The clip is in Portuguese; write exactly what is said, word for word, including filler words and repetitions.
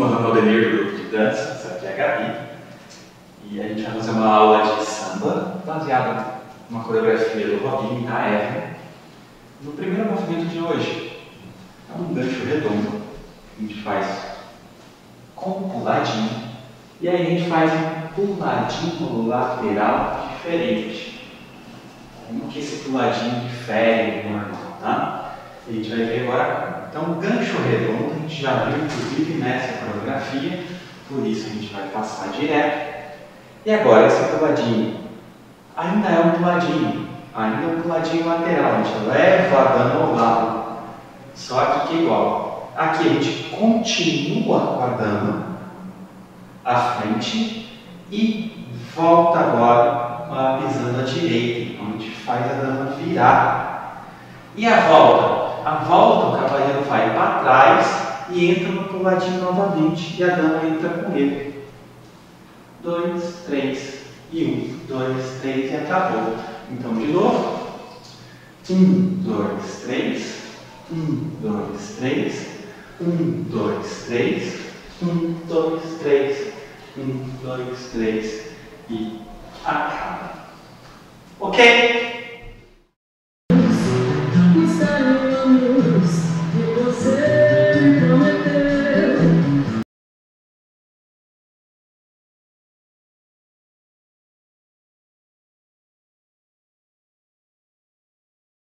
meu nome é Rodrigo, do grupo de dança, essa aqui é a Gabi. E a gente vai fazer uma aula de samba baseada numa coreografia do Robinho e da Eva. No primeiro movimento de hoje, é um gancho redondo que a gente faz com um puladinho. E aí a gente faz um puladinho lateral diferente. Como que esse puladinho difere do normal, tá? A gente vai ver agora. Então, o gancho redondo, a gente já viu inclusive nessa coreografia, por isso a gente vai passar direto. E agora, esse puladinho, ainda é um puladinho, ainda é um puladinho lateral, a gente leva dando ao lado, só aqui que é igual. Aqui a gente continua guardando a frente e volta agora pisando à direita, onde faz a dama virar. E a volta? A volta, o cavaleiro vai para trás e entra no puladinho novamente. E a dama entra com ele. Dois, três e um. Dois, três e acabou. Então, de novo. Um, dois, três. Um, dois, três. Um, dois, três. Um, dois, três. Um, dois, três. E acaba. Ok?